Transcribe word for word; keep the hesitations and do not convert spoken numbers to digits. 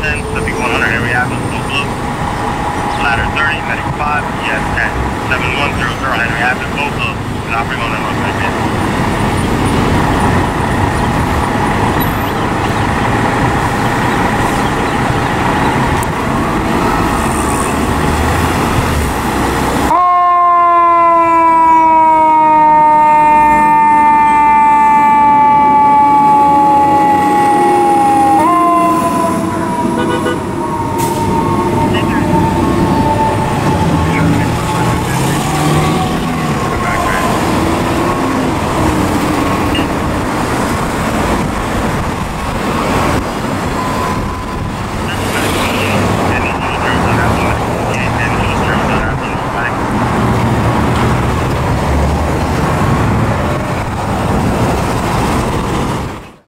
ten, seventy-one hundred, area Avenue, full blue. Ladder thirty, medic five, E S ten, seventy-one hundred, Henry Avenue, full blue. And I'll bring on the most right there.